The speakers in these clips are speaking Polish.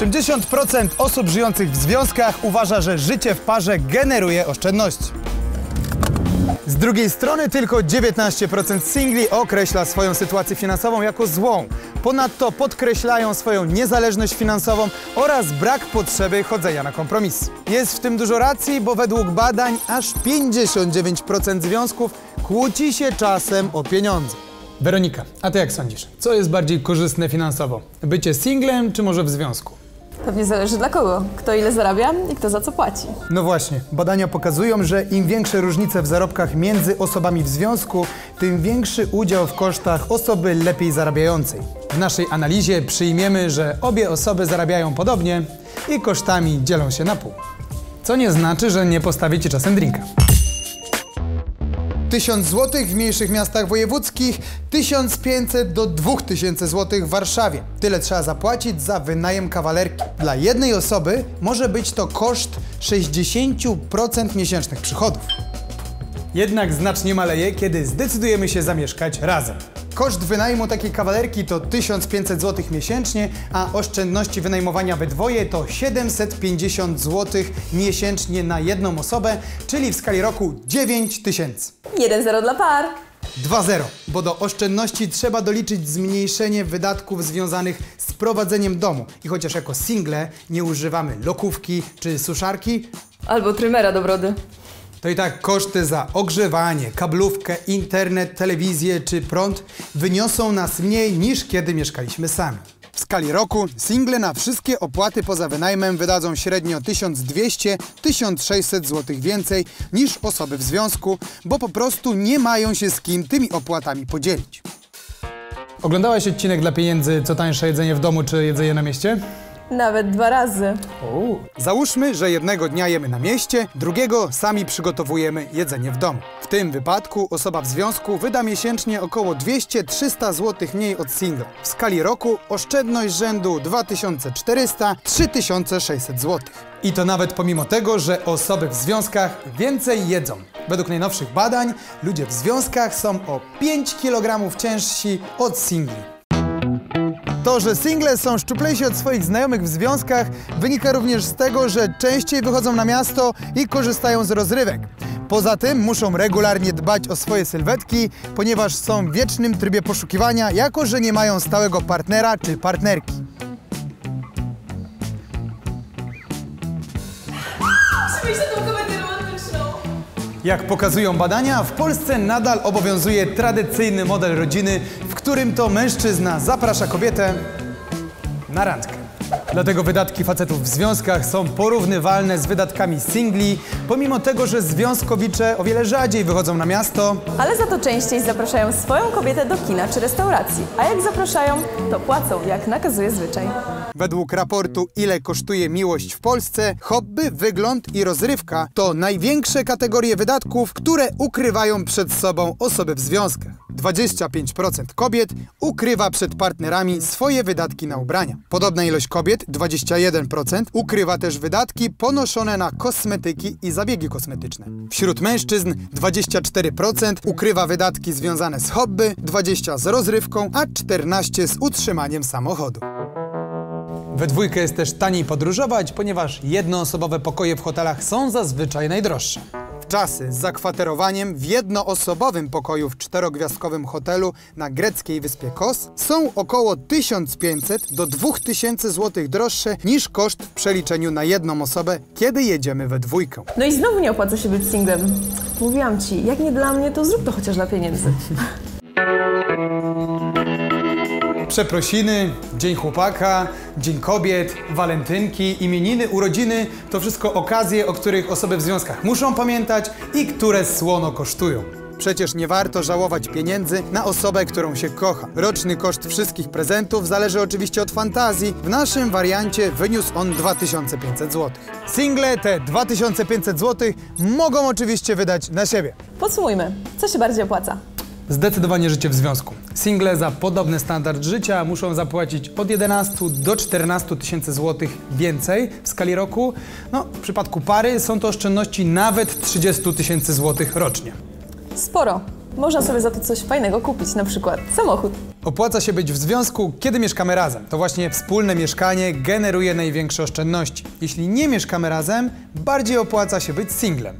80% osób żyjących w związkach uważa, że życie w parze generuje oszczędności. Z drugiej strony tylko 19% singli określa swoją sytuację finansową jako złą. Ponadto podkreślają swoją niezależność finansową oraz brak potrzeby chodzenia na kompromis. Jest w tym dużo racji, bo według badań aż 59% związków kłóci się czasem o pieniądze. Weronika, a ty jak sądzisz? Co jest bardziej korzystne finansowo? Bycie singlem czy może w związku? Pewnie zależy dla kogo, kto ile zarabia i kto za co płaci. No właśnie, badania pokazują, że im większe różnice w zarobkach między osobami w związku, tym większy udział w kosztach osoby lepiej zarabiającej. W naszej analizie przyjmiemy, że obie osoby zarabiają podobnie i kosztami dzielą się na pół. Co nie znaczy, że nie postawicie czasem drinka. 1000 zł w mniejszych miastach wojewódzkich, 1500 do 2000 zł w Warszawie. Tyle trzeba zapłacić za wynajem kawalerki. Dla jednej osoby może być to koszt 60% miesięcznych przychodów. Jednak znacznie maleje, kiedy zdecydujemy się zamieszkać razem. Koszt wynajmu takiej kawalerki to 1500 zł miesięcznie, a oszczędności wynajmowania we dwoje to 750 zł miesięcznie na jedną osobę, czyli w skali roku 9000. 1-0 dla par. 2-0, bo do oszczędności trzeba doliczyć zmniejszenie wydatków związanych z prowadzeniem domu. I chociaż jako single nie używamy lokówki czy suszarki, albo trymera do brody, to i tak koszty za ogrzewanie, kablówkę, internet, telewizję czy prąd wyniosą nas mniej niż kiedy mieszkaliśmy sami. W skali roku single na wszystkie opłaty poza wynajmem wydadzą średnio 1200-1600 zł więcej niż osoby w związku, bo po prostu nie mają się z kim tymi opłatami podzielić. Oglądałaś odcinek Dla Pieniędzy, co tańsze jedzenie w domu czy jedzenie na mieście? Nawet 2 razy. Załóżmy, że jednego dnia jemy na mieście, drugiego sami przygotowujemy jedzenie w domu. W tym wypadku osoba w związku wyda miesięcznie około 200-300 zł mniej od singla. W skali roku oszczędność rzędu 2400-3600 zł. I to nawet pomimo tego, że osoby w związkach więcej jedzą. Według najnowszych badań ludzie w związkach są o 5 kg ciężsi od singli. To, że single są szczuplejsi od swoich znajomych w związkach, wynika również z tego, że częściej wychodzą na miasto i korzystają z rozrywek. Poza tym muszą regularnie dbać o swoje sylwetki, ponieważ są w wiecznym trybie poszukiwania, jako że nie mają stałego partnera czy partnerki. Jak pokazują badania, w Polsce nadal obowiązuje tradycyjny model rodziny, w którym to mężczyzna zaprasza kobietę na randkę. Dlatego wydatki facetów w związkach są porównywalne z wydatkami singli, pomimo tego, że związkowicze o wiele rzadziej wychodzą na miasto. Ale za to częściej zapraszają swoją kobietę do kina czy restauracji, a jak zapraszają, to płacą, jak nakazuje zwyczaj. Według raportu Ile kosztuje miłość w Polsce, hobby, wygląd i rozrywka to największe kategorie wydatków, które ukrywają przed sobą osoby w związkach. 25% kobiet ukrywa przed partnerami swoje wydatki na ubrania. Podobna ilość kobiet, 21%, ukrywa też wydatki ponoszone na kosmetyki i zabiegi kosmetyczne. Wśród mężczyzn 24% ukrywa wydatki związane z hobby, 20% z rozrywką, a 14% z utrzymaniem samochodu. We dwójkę jest też taniej podróżować, ponieważ jednoosobowe pokoje w hotelach są zazwyczaj najdroższe. W czasy z zakwaterowaniem w jednoosobowym pokoju w 4-gwiazdkowym hotelu na greckiej wyspie Kos są około 1500 do 2000 zł droższe niż koszt w przeliczeniu na jedną osobę, kiedy jedziemy we dwójkę. No i znowu nie opłaca się być singlem. Mówiłam ci, jak nie dla mnie, to zrób to chociaż dla pieniędzy. Przeprosiny, Dzień Chłopaka, Dzień Kobiet, walentynki, imieniny, urodziny – to wszystko okazje, o których osoby w związkach muszą pamiętać i które słono kosztują. Przecież nie warto żałować pieniędzy na osobę, którą się kocha. Roczny koszt wszystkich prezentów zależy oczywiście od fantazji. W naszym wariancie wyniósł on 2500 zł. Single te 2500 zł mogą oczywiście wydać na siebie. Podsumujmy, co się bardziej opłaca? Zdecydowanie życie w związku. Single za podobny standard życia muszą zapłacić od 11 do 14 tysięcy złotych więcej w skali roku. No, w przypadku pary są to oszczędności nawet 30 tysięcy złotych rocznie. Sporo. Można sobie za to coś fajnego kupić, na przykład samochód. Opłaca się być w związku, kiedy mieszkamy razem. To właśnie wspólne mieszkanie generuje największe oszczędności. Jeśli nie mieszkamy razem, bardziej opłaca się być singlem.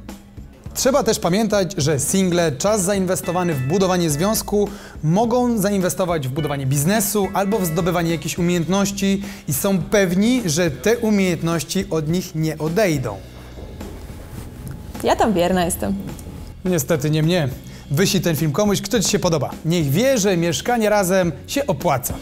Trzeba też pamiętać, że single czas zainwestowany w budowanie związku mogą zainwestować w budowanie biznesu albo w zdobywanie jakichś umiejętności i są pewni, że te umiejętności od nich nie odejdą. Ja tam wierna jestem. Niestety nie mnie. Wyślij ten film komuś, kto Ci się podoba. Niech wie, że mieszkanie razem się opłaca.